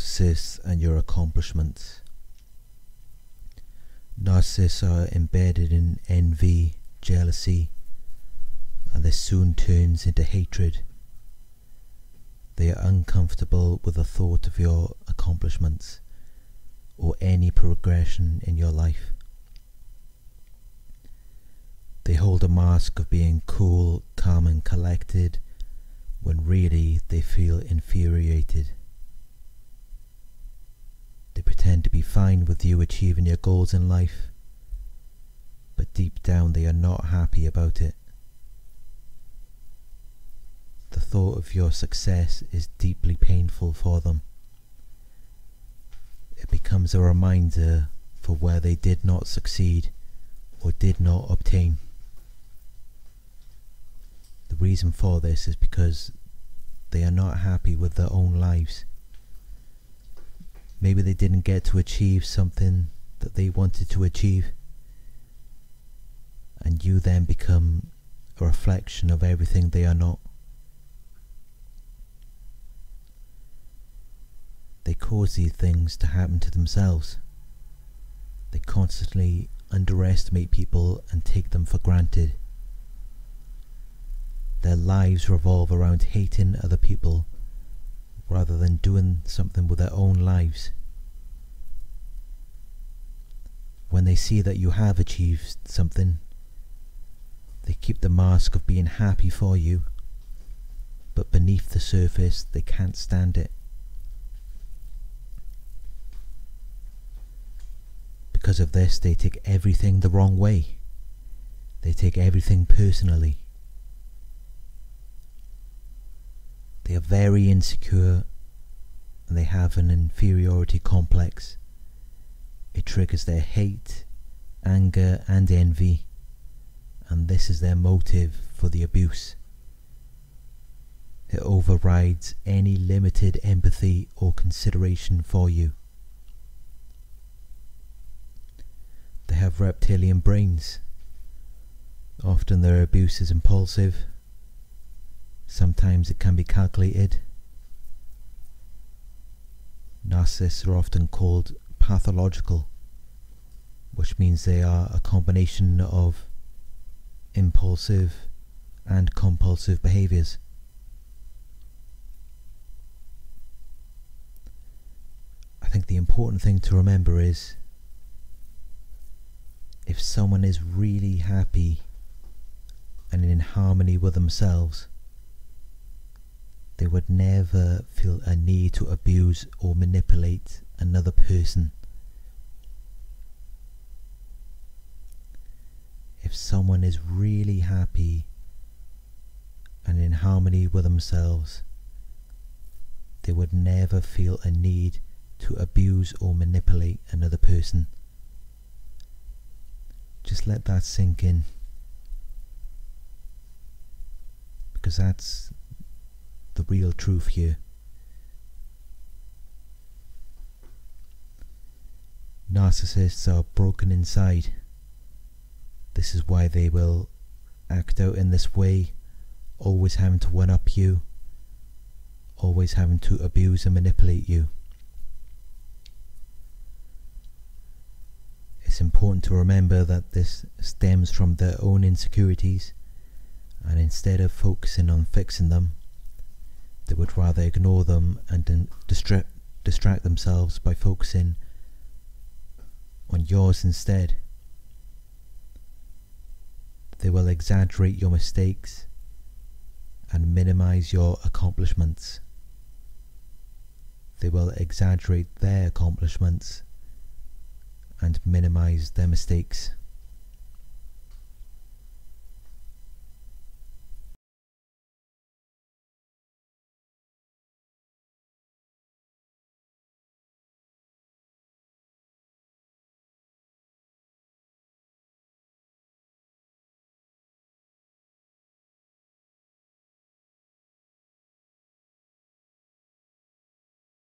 narcissists and your accomplishments. Narcissists are embedded in envy, jealousy, and this soon turns into hatred. They are uncomfortable with the thought of your accomplishments or any progression in your life. They hold a mask of being cool, calm and collected, when really they feel infuriated. They pretend to be fine with you achieving your goals in life, but deep down they are not happy about it. The thought of your success is deeply painful for them. It becomes a reminder for where they did not succeed or did not obtain. The reason for this is because they are not happy with their own lives. Maybe they didn't get to achieve something that they wanted to achieve, and you then become a reflection of everything they are not. They cause these things to happen to themselves. They constantly underestimate people and take them for granted. Their lives revolve around hating other people rather than doing something with their own lives. When they see that you have achieved something, they keep the mask of being happy for you, but beneath the surface they can't stand it. Because of this, they take everything the wrong way. They take everything personally. They are very insecure and they have an inferiority complex. It triggers their hate, anger and envy, and this is their motive for the abuse. It overrides any limited empathy or consideration for you. They have reptilian brains. Often their abuse is impulsive. Sometimes it can be calculated. Narcissists are often called pathological, which means they are a combination of impulsive and compulsive behaviors. I think the important thing to remember is, if someone is really happy and in harmony with themselves, they would never feel a need to abuse or manipulate another person. If someone is really happy and in harmony with themselves, they would never feel a need to abuse or manipulate another person. Just let that sink in, because that's the real truth here. Narcissists are broken inside. This is why they will act out in this way, always having to one-up you, always having to abuse and manipulate you. It's important to remember that this stems from their own insecurities, and instead of focusing on fixing them, they would rather ignore them and distract themselves by focusing on yours instead. They will exaggerate your mistakes and minimize your accomplishments. They will exaggerate their accomplishments and minimize their mistakes.